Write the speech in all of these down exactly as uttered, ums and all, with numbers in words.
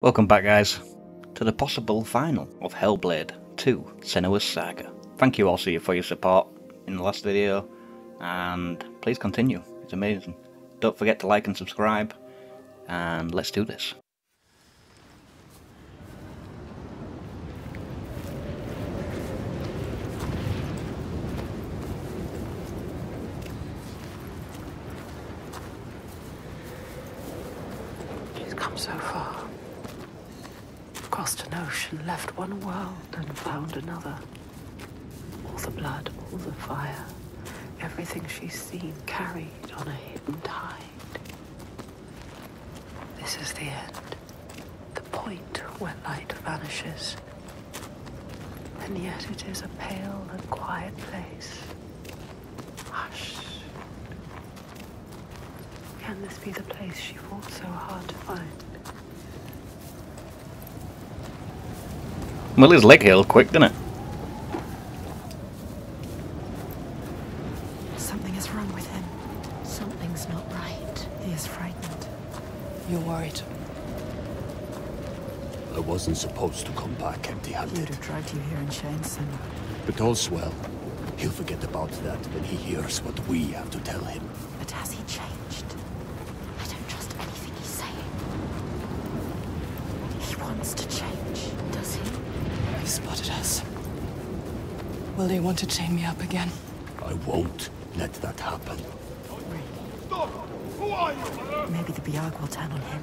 Welcome back guys, to the possible final of Hellblade two Senua's Saga. Thank you all for your support in the last video, and please continue, it's amazing. Don't forget to like and subscribe, and let's do this. She's come so far. Crossed an ocean, left one world and found another. All the blood, all the fire, everything she's seen carried on a hidden tide. This is the end, the point where light vanishes. And yet it is a pale and quiet place. Hush. Can this be the place she fought so hard to find? Well, his leg healed quick, didn't it? Something is wrong with him. Something's not right. He is frightened. You're worried. I wasn't supposed to come back empty-handed. Ludo dragged you here in chains, and... But all's well. He'll forget about that when he hears what we have to tell him. But has he changed? I don't trust anything he's saying. He wants to change, does he? Spotted us. Will they want to chain me up again? I won't let that happen. Really? Stop! Who are you? Maybe the Bjorg will turn on him.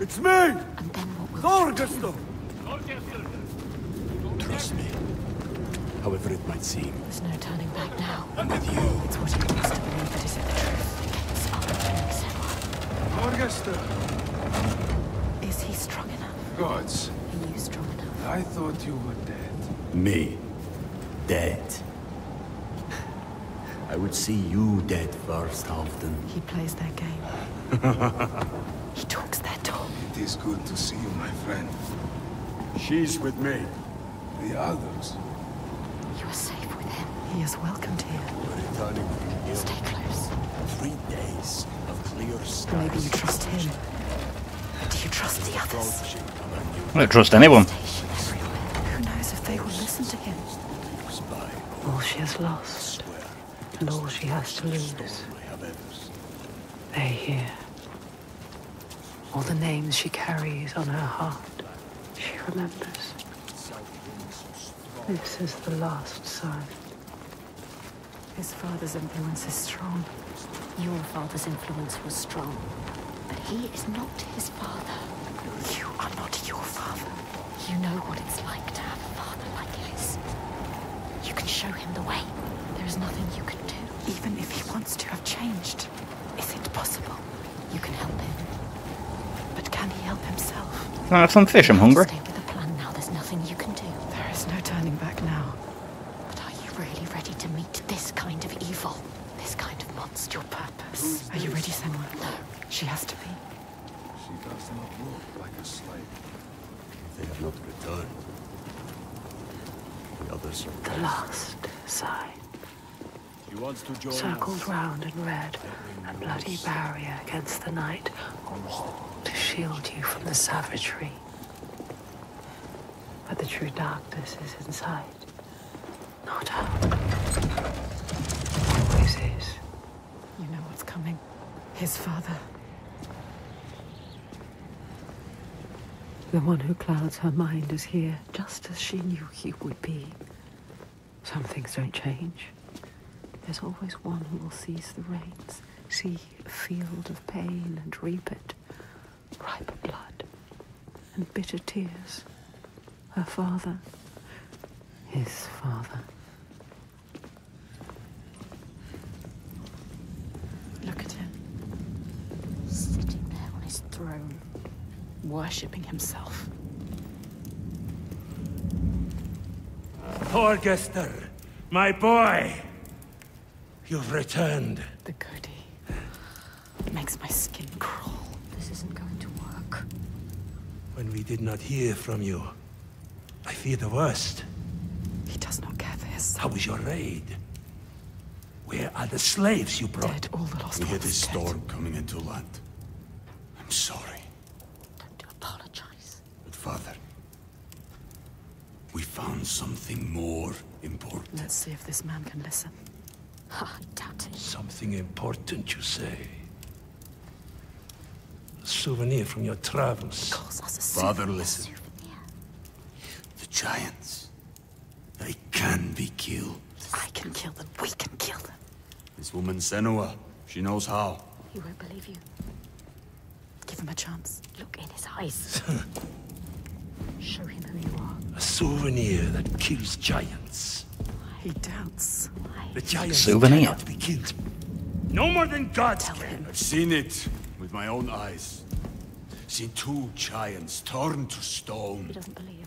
It's me! And then what will Thorgaster! Trust me. However it might seem. There's no turning back now. I'm with you. It's what it wants to believe that is it the truth. Gets up and so on. Thorgaster! Is he strong enough? Gods. Are you strong enough? I thought you were dead. Me? Dead? I would see you dead first often. He plays their game. He talks their talk. It is good to see you, my friend. She's with me. The others. You are safe with him. He is welcomed here. We're returning from you. Stay close. Three days of clear skies. Maybe you trust him. Do you trust the others? I don't trust anyone. They will listen to him. All she has lost, and all she has to lose. They hear. All the names she carries on her heart, she remembers. This is the last sign. His father's influence is strong. Your father's influence was strong. But he is not his father. You are not your father. You know what it's like to have a father like his. You can show him the way. There is nothing you can do. Even if he wants to have changed, is it possible? You can help him. But can he help himself? Can I have some fish? I'm hungry. Stay with the plan now. There's nothing you can do. There is no turning back now. But are you really ready to meet this kind of evil? This kind of monster? Your purpose? Are you ready, Senua? No. She has to be. She does not look like a slave. They have not returned. The others are the last sign. He wants to join circled us. Round and red, a bloody barrier against the night, a wall to shield you from the savagery. But the true darkness is inside, not out. Always is. You know what's coming. His father. The one who clouds her mind is here, just as she knew he would be. Some things don't change. There's always one who will seize the reins, see a field of pain and reap it. Ripe blood and bitter tears. Her father, his father. Look at him, sitting there on his throne. Worshipping himself. Thorgaster, my boy! You've returned. The goody. It makes my skin crawl. This isn't going to work. When we did not hear from you, I fear the worst. He does not care for his son. How was your raid? Where are the slaves you brought? Dead, all the lost ones. We had a storm coming into land. I'm sorry. found something more important. Let's see if this man can listen. I doubt it. Something important, you say? A souvenir from your travels. Calls us a souvenir. Father, listen. Souvenir. The giants, they can be killed. I can kill them. We can kill them. This woman, Senua, she knows how. He won't believe you. Give him a chance. Look in his eyes. Show him who you are. A souvenir that kills giants. He doubts. The giants souvenir. Cannot be killed. No more than gods can. I've seen it with my own eyes. Seen two giants torn to stone. He doesn't believe.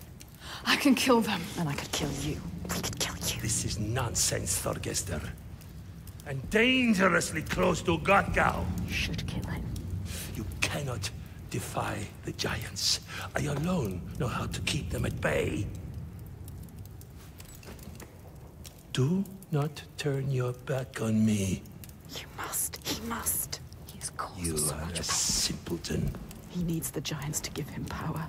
I can kill them. And I could kill you. We could kill you. This is nonsense, Thorgaster. And dangerously close to Godgau. You should kill him. You cannot defy the giants. I alone know how to keep them at bay. Do not turn your back on me. You must. He must. He's caused you so much. You are a simpleton. He needs the giants to give him power.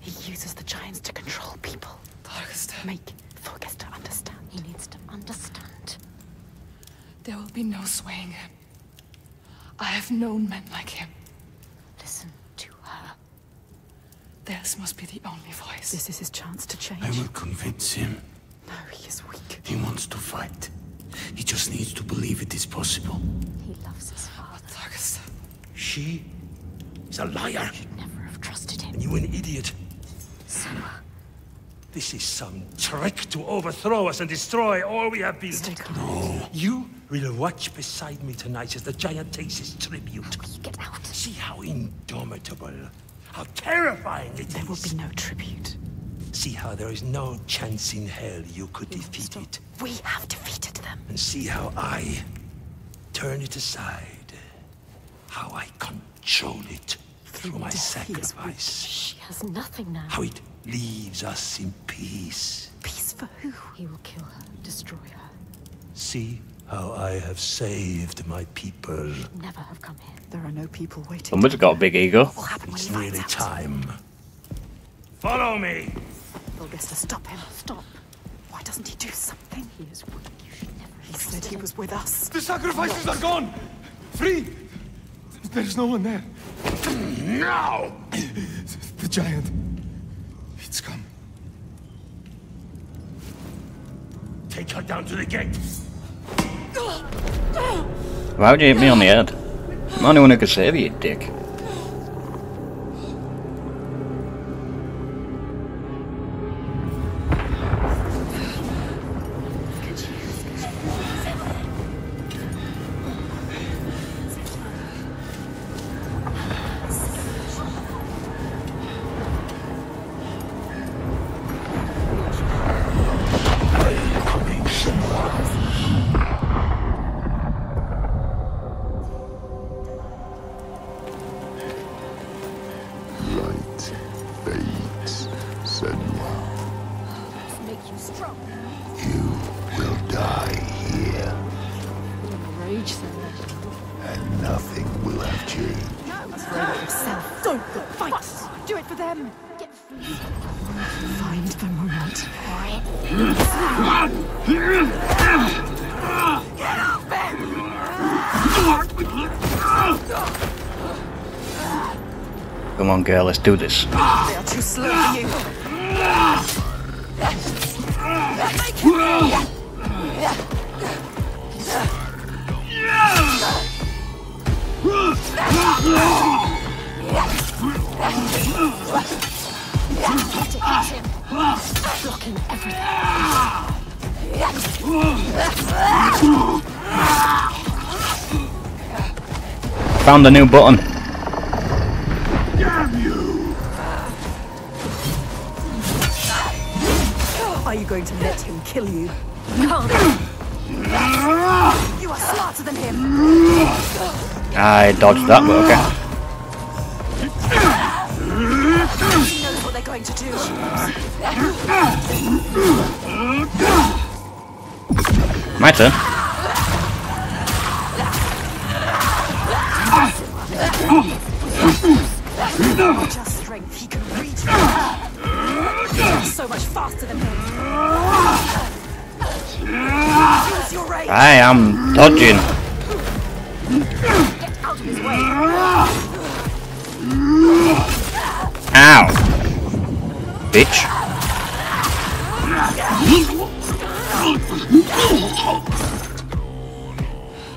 He uses the giants to control people. Thorgaster. Make Thorgaster understand. He needs to understand. There will be no swaying him. I have known men like him. Listen to her. Theirs must be the only voice. This is his chance to change. I will convince him. No, he is weak. He wants to fight. He just needs to believe it is possible. He loves his father. Thorgaster. She is a liar. You'd never have trusted him. And you an idiot. Senua. This is some trick to overthrow us and destroy all we have been. Stay calm. No. You will watch beside me tonight as the giant takes his tribute. How will you get out? See how indomitable, how terrifying it there is. There will be no tribute. See how there is no chance in hell you could we defeat it. We have defeated them. And see how I turn it aside. How I control it through, through my sacrifice. She has nothing now. How it leaves us in peace. Peace for who? He will kill her, destroy her. See how I have saved my people. You should never have come here. There are no people waiting. Someone's got a big ego. It's really time. Follow me! Thorgaster, stop him. Stop. Why doesn't he do something? He is weak. You should never. He said he was with us. The sacrifices are gone! Free! There's no one there. Now! The giant. It's come. Take her down to the gate. Why would you hit me on the head? I'm the only one who can save you, dick. Come on, girl, let's do this. They are too slow for you. Blocking everything. Found a new button. Are you going to let him kill you? No. You are smarter than him. I dodged that, but okay. He knows what they're going to do. My turn. Just strength, he can reach. so much faster than him. I am dodging. Get out of his way. Ow. Bitch.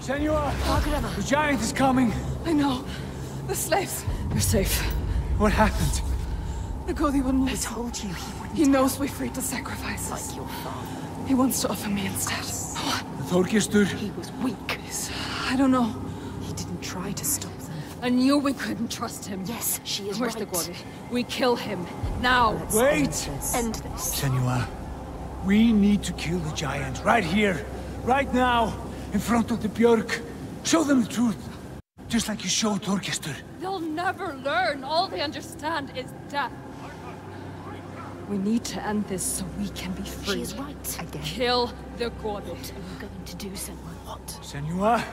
Senor, the giant is coming. I know. The slaves. We're safe. What happened? The Godi wouldn't listen. I told you he wouldn't. He knows we're free to sacrifice. Like your father. He wants to offer me instead. What? The Thórgestr. He was weak. He's, I don't know. He didn't try to stop them. I knew we couldn't trust him. Yes, she is Where's right. Where's the Godi? We kill him. Now. Let's Wait! End this. Senua, we need to kill the giant. Right here. Right now. In front of the Bjorg. Show them the truth. Just like you showed Thórgestr. They'll never learn. All they understand is death. We need to end this so we can be free. She's right. Again. Kill the Godi. What are you going to do, Senua? What? Senua?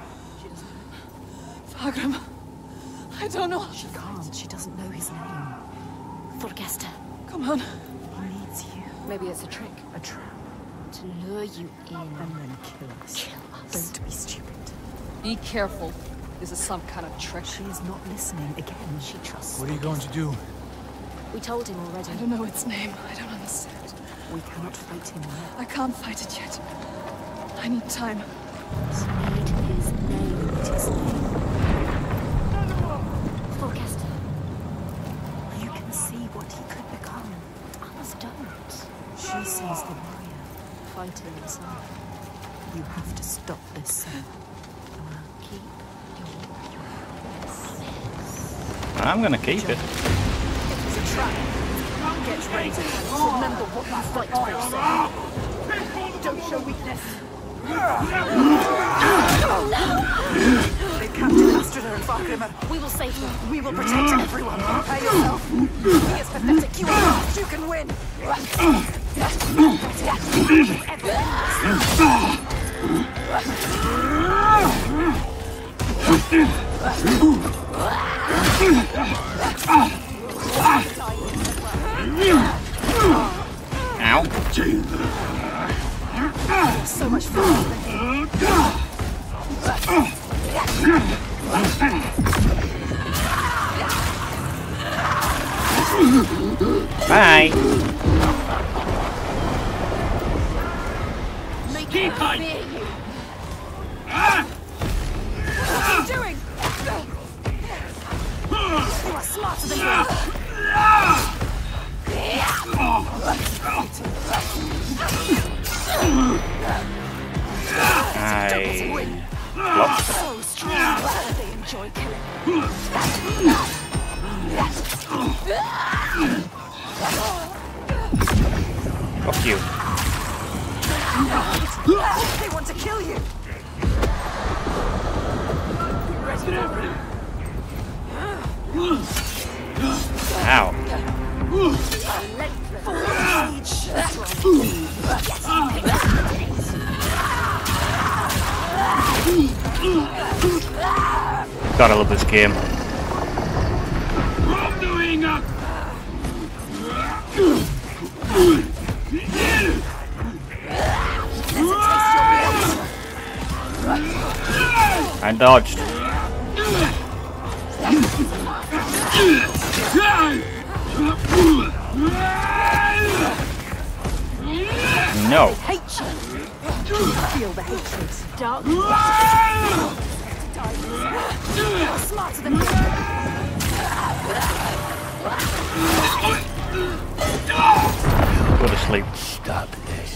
She doesn't know. Fagram. I don't know. She can't. She doesn't know his name. Thorgaster. Come on. He needs you. Maybe it's a trick. A trap. To lure you in. And then kill us. Kill us. Don't be stupid. Be careful. This is some kind of trick. She is not listening again. She trusts. What are you going to do? We told him already. I don't know its name. I don't understand. We cannot fight him yet. I can't fight it yet. I need time. We need his name. His name. Thorgaster. You can see what he could become. Others don't. She sees the warrior fighting himself. You have to stop this. I'm gonna keep it. It was a trap. Get ready. Remember what you fight for. Don't show weakness. The captain Astridor and Fargrimmer. We will save them. We will protect everyone. Prepare yourself. He is pathetic. You are lost. You can win. Everyone. Ow. So much fun. Bye. Keep hiding. What are you doing? You are smarter than me. I... So strong. They enjoy killing. Fuck you. They want to kill you. Ready? Ow. Gotta love this game. I dodged. No. Hate you. Feel the hatred. Dark. Smarter than me. Go to sleep. Stop this.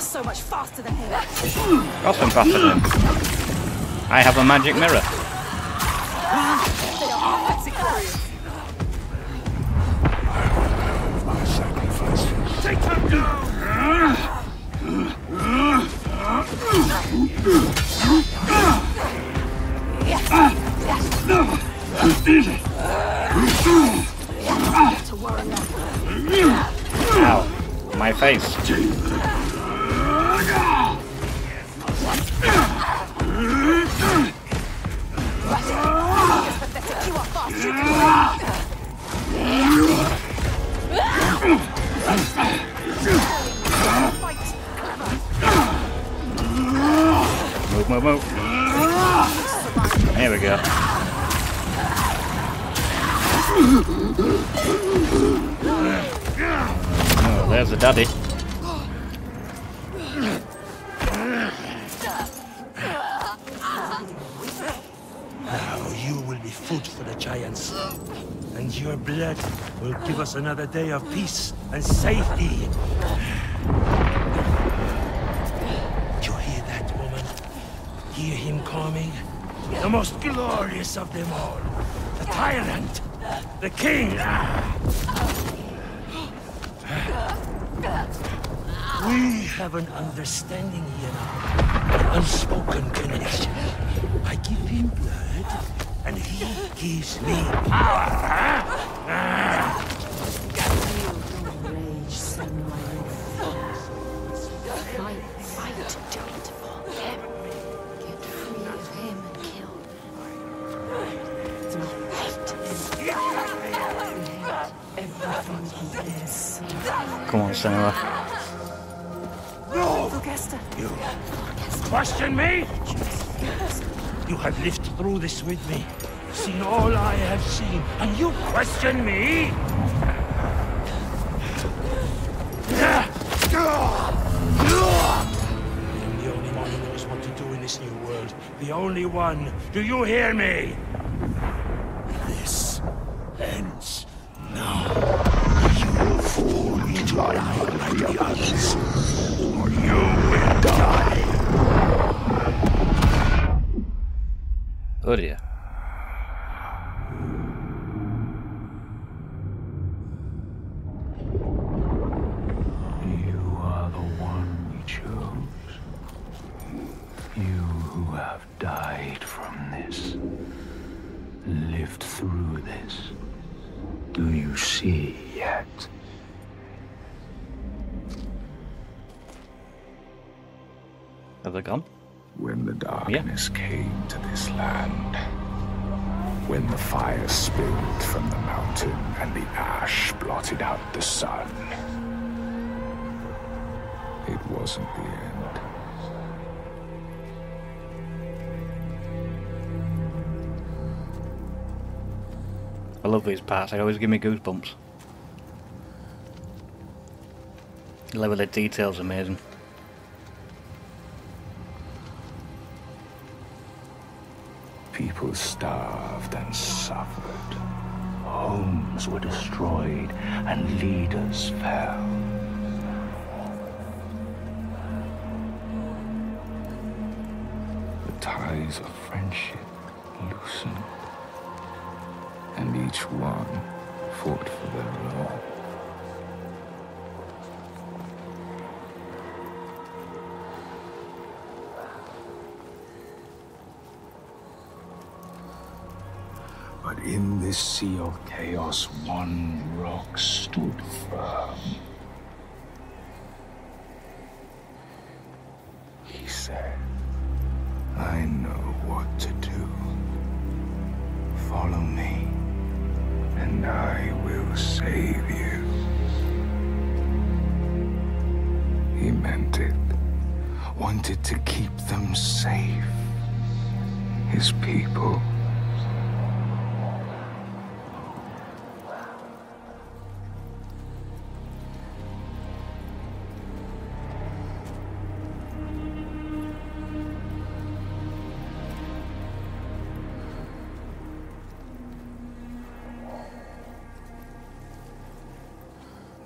So much faster than him. Got some faster than him. I have a magic mirror. Take them down. my face. Move, move, move. There we go. Oh, there's the daddy. Now you will be food for the giants, and your blood will give us another day of peace and safety. Hear him coming, the most glorious of them all, the tyrant, the king. We have an understanding here now, an unspoken connection. I give him blood, and he gives me power. Huh? Come on, Senua. No! You question me? You have lived through this with me, seen all I have seen, and you question me? I'm the only one who knows what to do in this new world. The only one. Do you hear me? This ends now. Fool me to die like the others, or you will die. Oh dear. You are the one we chose. You who have died from this, lived through this. Do you see yet? Have they gone? When the darkness yeah. came to this land, when the fire spilled from the mountain and the ash blotted out the sun, it wasn't the end. I love these parts, they always give me goosebumps. The level of detail's amazing. People starved and suffered. Homes were destroyed and leaders fell. The ties of friendship loosened. And each one fought for their own. But in this sea of chaos, one rock stood firm. He said, I know what to do. Follow me. And I will save you. He meant it. Wanted to keep them safe. His people.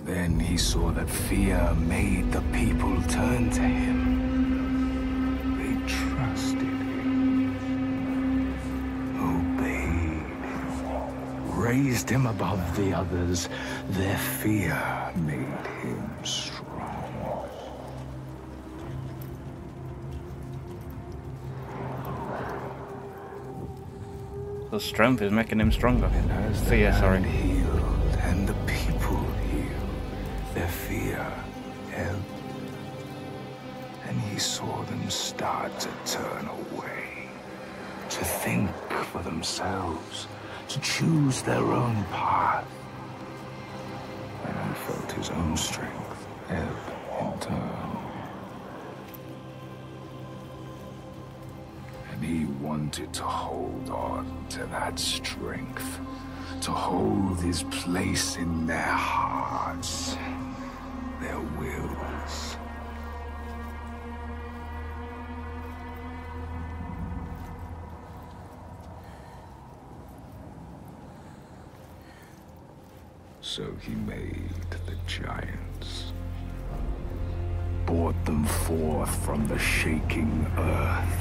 Then he saw that fear made the people turn to him. They trusted him, obeyed him, raised him above the others. Their fear made him strong. The strength is making him stronger. Fear, sorry. Healed, and the people. Their fear he saw them start to turn away, to think for themselves, to choose their own path. And he felt his own strength ebb and turn. And he wanted to hold on to that strength, to hold his place in their hearts, their wills. So he made the giants, brought them forth from the shaking earth,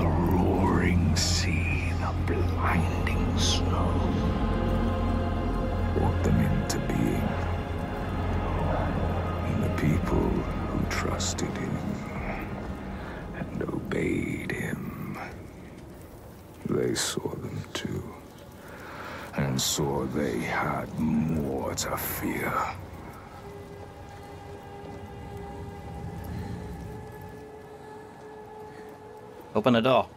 the roaring sea, the blinding snow, brought them into being, and the people who trusted him and obeyed him, they saw them too. And saw they had more to fear. Open the door.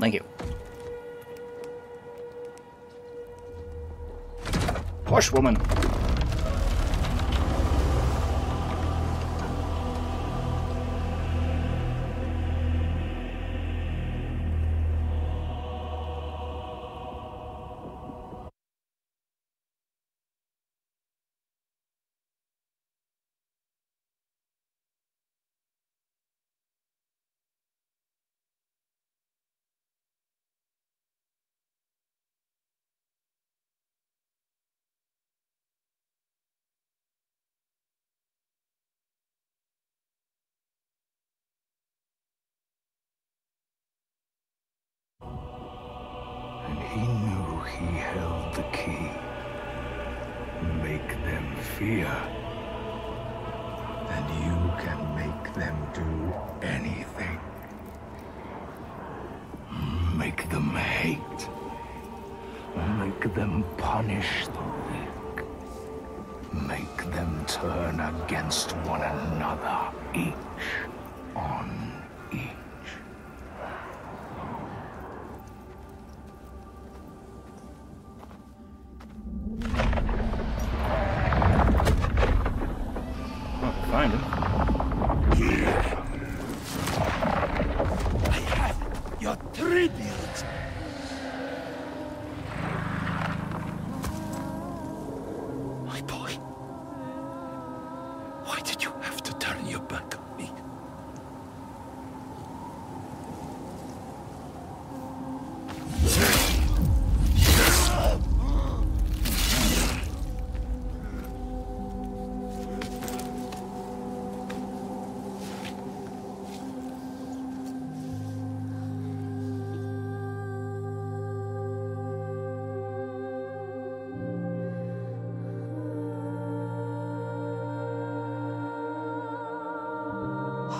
Thank you. Push, woman. He knew he held the key. Make them fear, and you can make them do anything. Make them hate. Make them punish the weak. Make them turn against one another, each on each.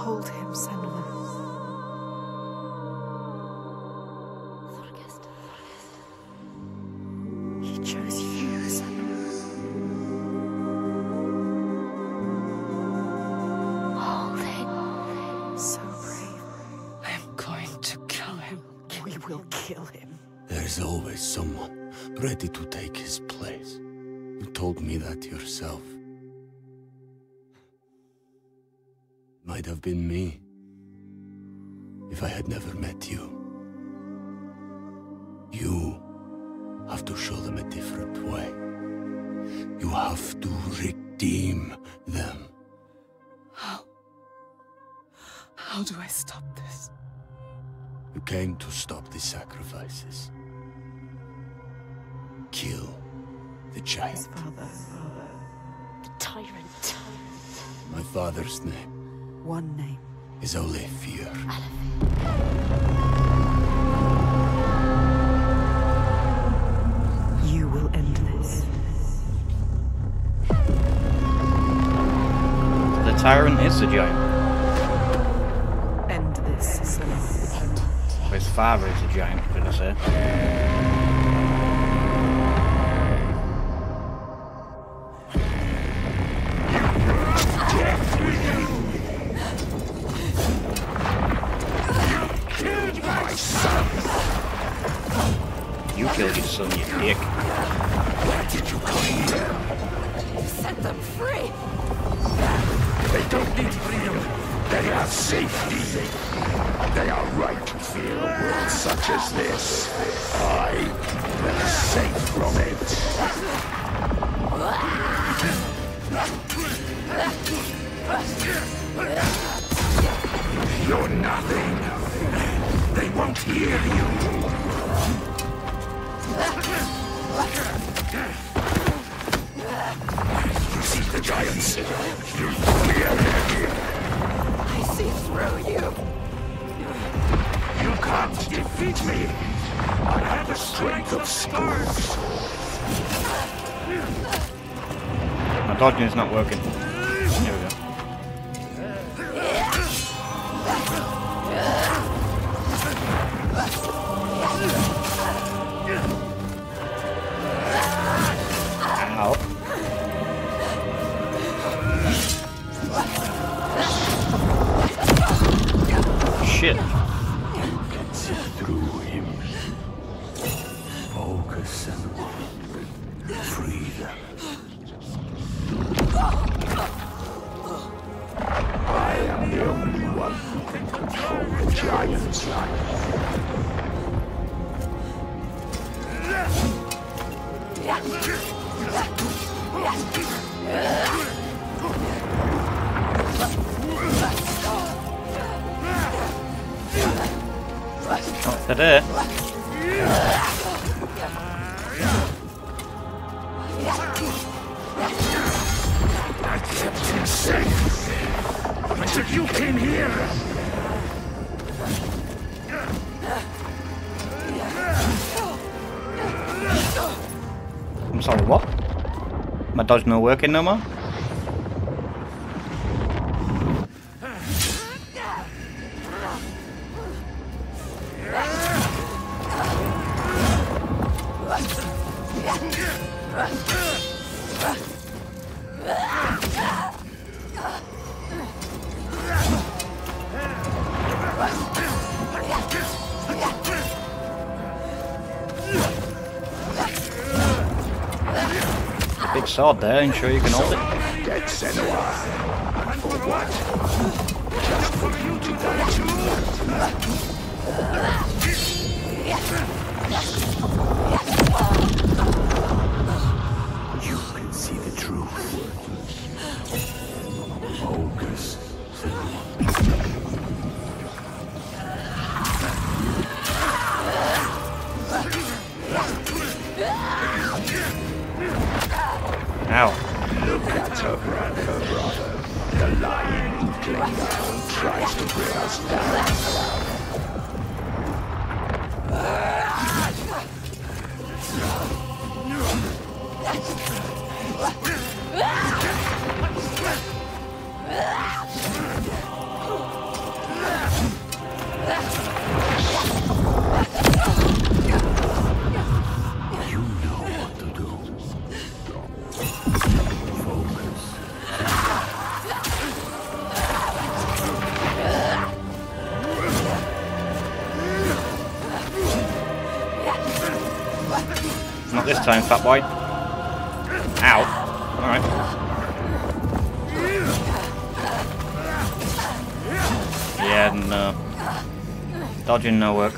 Hold him, Senua. Thorgaster. He chose you, Senua. Hold him. So brave. I'm going to kill him. We will kill him. There's always someone ready to take his place. You told me that yourself. Might have been me, if I had never met you. You have to show them a different way. You have to redeem them. How? How do I stop this? You came to stop the sacrifices. Kill the giant. His father. The tyrant. My father's name. One name is only fear. You will end this. The tyrant is the giant. End this. His father is a giant, could I say? who killed you, son, you dick. Why did you come here? Set them free! They don't need freedom. They are safety. They are right to fear a world such as this. I am safe from it. You're nothing. They won't hear you. You see the giants. You fear their fear. See through you! You can't defeat me! I have the strength of stars! My dodging is not working. Here we go. Ow. Shit. You can see through him. Focus and walk. Free them. I am the only one who can control the giant's life. Oh, is that it? I kept him safe until you came here. I'm sorry, what? My dodge not working no more? Sword there, and sure you can hold it. Dead Senua. And for what? Just for you to die too. You can see the truth. Focus. Ow. Look at her brother, her brother. The lion who came down tries to bring us down. You know what to do. Not this time, fat boy. Ow. Alright. Yeah, no. Dodging no work.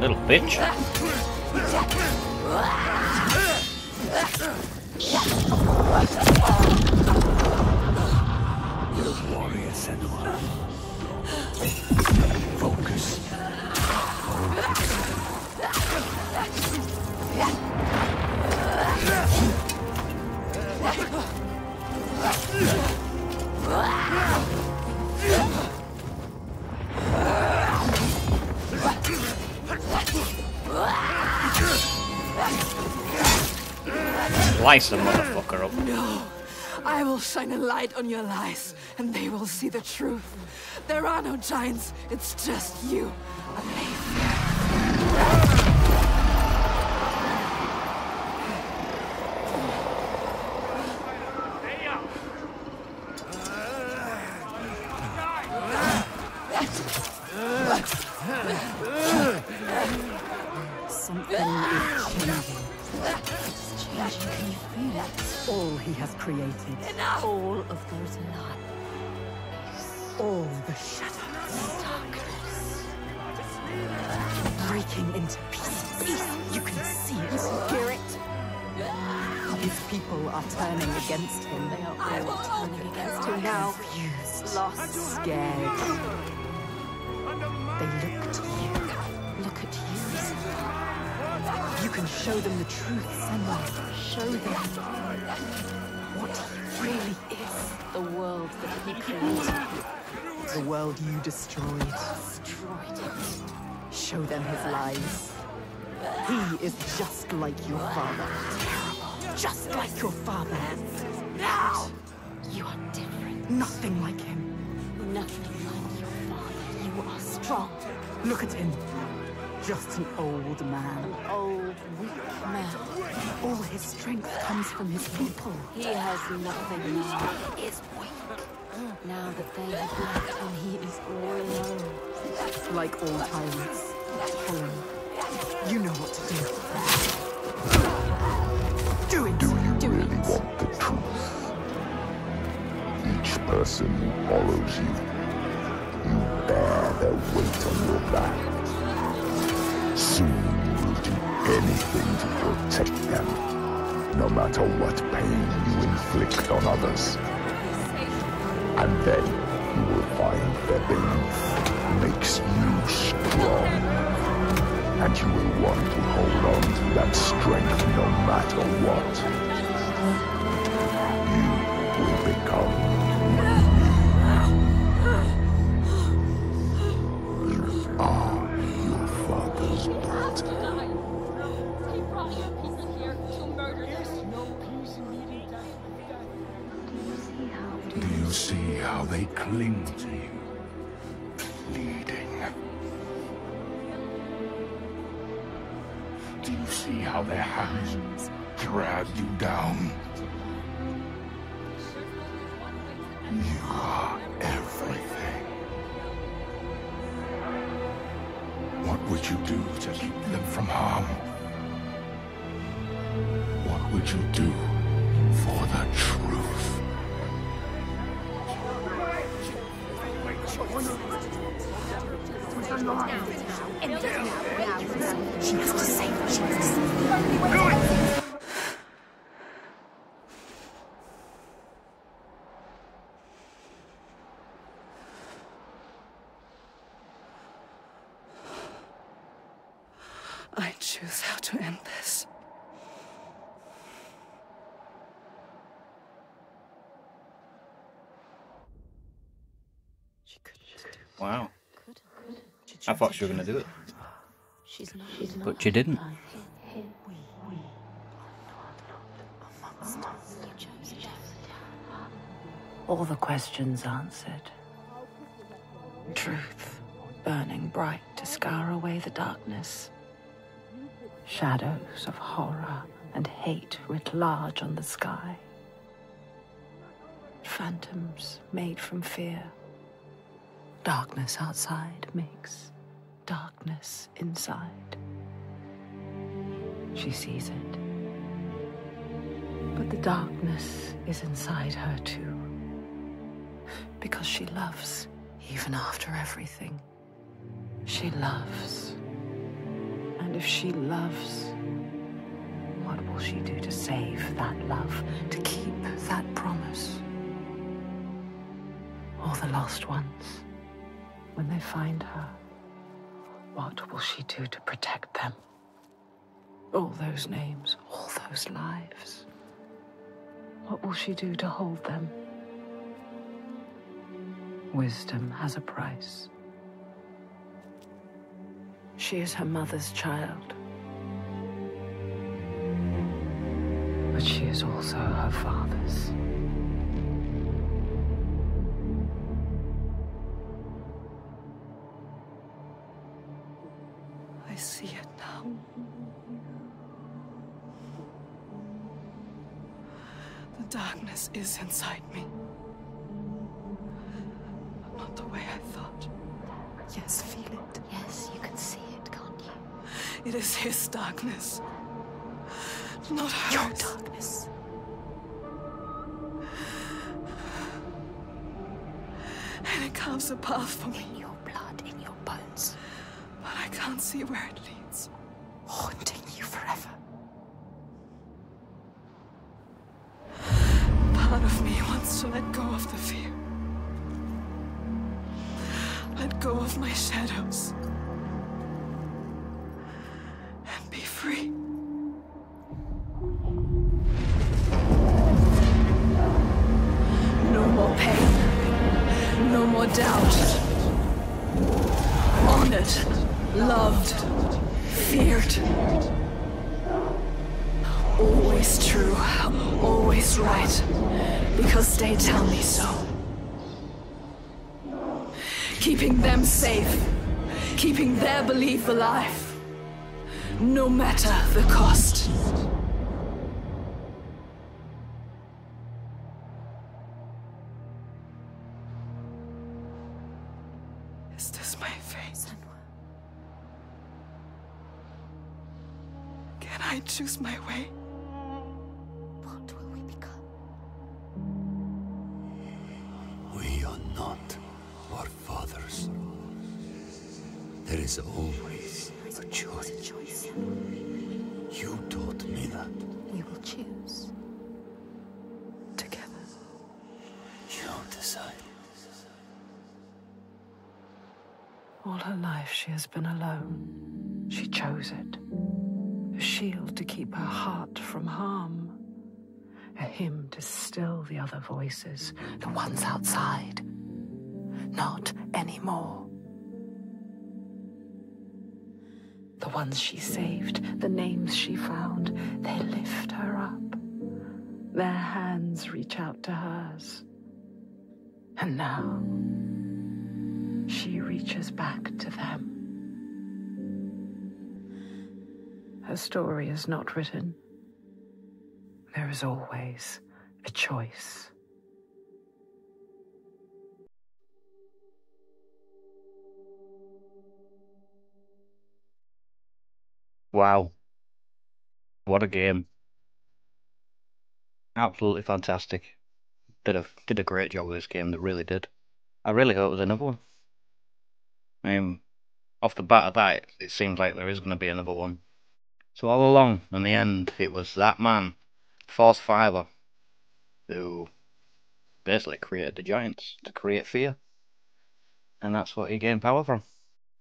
Little bitch. Warrior Senua. Focus. Focus. Slice the motherfucker up. No, I I will shine a light on your lies, and they will see the truth. There are no giants, it's just you, a Mayfair. Created enough. All of those lies, all the shadows, darkness, breaking into pieces. You can see it, hear it. His people are turning against him. They are all turning against him now. Confused, lost, scared. They look to you. Look at you. You can show them the truth, Senua. Show them what he really is. The world that he created. The world you destroyed. Destroyed it. Show them his lies. He is just like your father. Terrible. Just like your father. Now! You are different. Nothing like him. Nothing like your father. You are strong. Look at him. Just an old man, an old, weak man. All his strength comes from his people. He has nothing now. He is weak. Now that they have left him, he is all alone. Like all tyrants, Helen, you know what to do. Do it! Do you do really it. want the truth? Each person who follows you, you bear their weight on your back. Soon you will do anything to protect them, no matter what pain you inflict on others. And then you will find their belief makes you strong. And you will want to hold on to that strength no matter what. You will become me. You are father's daughter. He brought you a piece of hair to murder this. Do you see how they cling to you? Pleading. Do you see how their hands drag you down? You are everything. What would you do to keep them from harm? What would you do for the truth? She has to save her. She has to save her. I choose how to end this. She could just do it. Wow. Could, could. I thought she was going to do it. She's not, she's but not she didn't. We, we are not amongst us. All the questions answered. Truth burning bright to scour away the darkness. Shadows of horror and hate writ large on the sky. Phantoms made from fear. Darkness outside makes darkness inside. She sees it. But the darkness is inside her too. Because she loves, even after everything. She loves. And if she loves, what will she do to save that love, to keep that promise? Or the lost ones, when they find her, what will she do to protect them? All those names, all those lives. What will she do to hold them? Wisdom has a price. She is her mother's child. But she is also her father's. I see it now. The darkness is inside me. But not the way I thought. Yes, feel it. Yes, you can see it, can't you? It is his darkness. Not hers. Your darkness. And it carves a path for me. In your blood, in your bones. But I can't see where it leads. Haunting you forever. Part of me wants to let go of the fear. Let go of my shadows. And be free. No more pain. No more doubt. Honored. Loved, feared, always true, always right, because they tell me so. Keeping them safe, keeping their belief alive, no matter the cost. Is this my fate? I choose my way. What will we become? We are not our fathers. There is always a choice. You taught me that. We will choose. Together. You decide. All her life she has been alone. She chose it. A shield to keep her heart from harm. A hymn to still the other voices, the ones outside. Not anymore. The ones she saved, the names she found, they lift her up. Their hands reach out to hers. And now, she reaches back to them. Her story is not written. There is always a choice. Wow. What a game. Absolutely fantastic. Did a, did a great job with this game, they really did. I really hope there's another one. I mean, off the bat of that, it seems like there is going to be another one. So all along, in the end, it was that man, Thorgaster, who basically created the giants to create fear. And that's what he gained power from.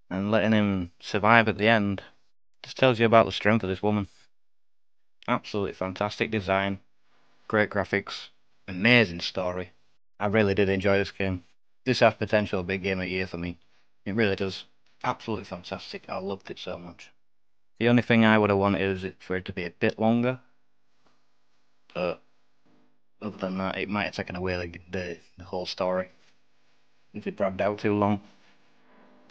And letting him survive at the end just tells you about the strength of this woman. Absolutely fantastic design, great graphics, amazing story. I really did enjoy this game. This has potential to be game of year for me. It really does. Absolutely fantastic. I loved it so much. The only thing I would have wanted is for it to be a bit longer, but other than that, it might have taken away the, the, the whole story if it dragged out too long.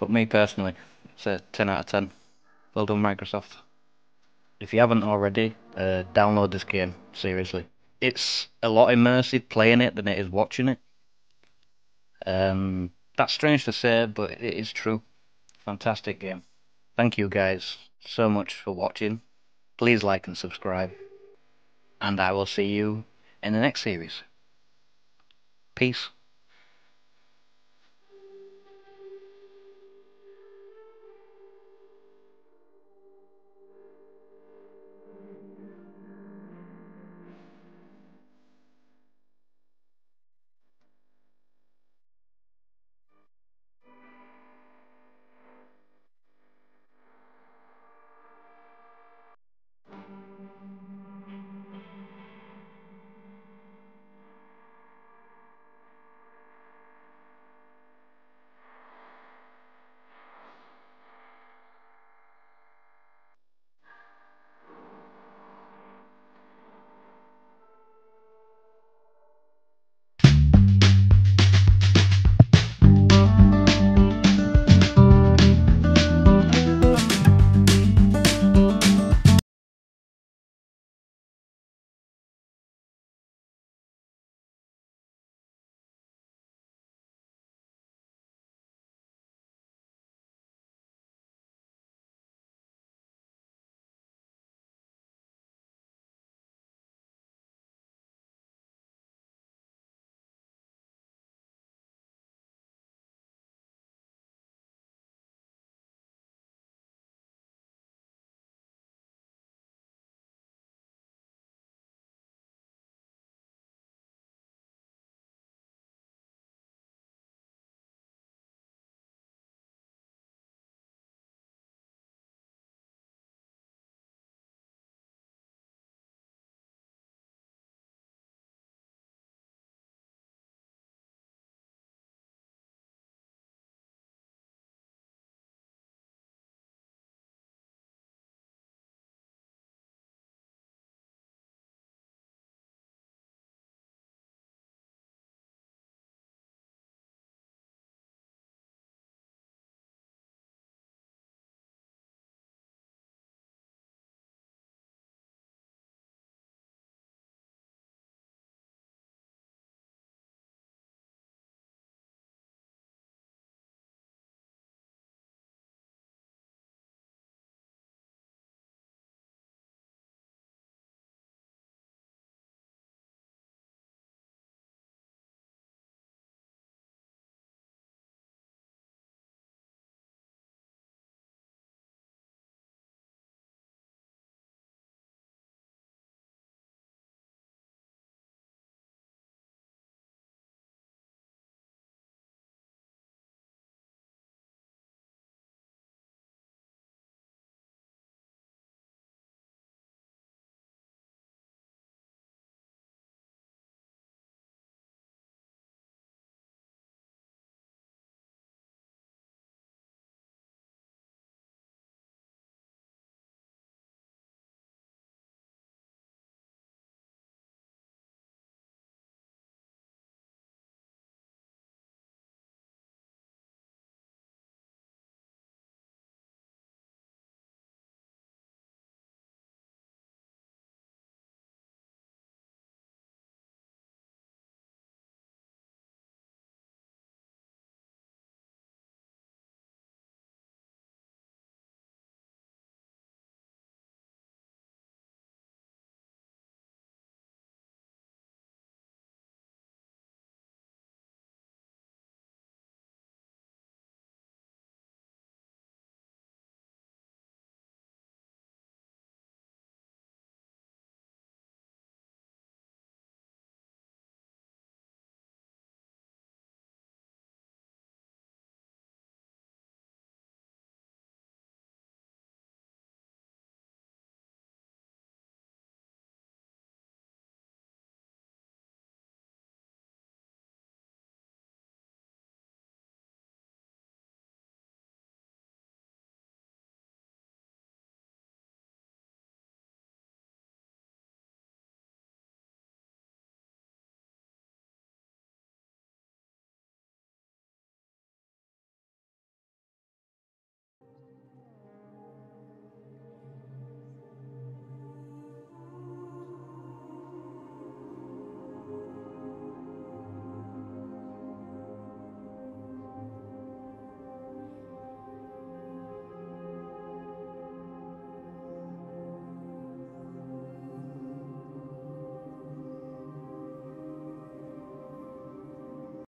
But me personally, it's a ten out of ten. Well done, Microsoft. If you haven't already, uh, download this game, seriously. It's a lot immersive playing it than it is watching it. Um, that's strange to say, but it is true. Fantastic game. Thank you guys so much for watching. Please like and subscribe. And I will see you in the next series. Peace.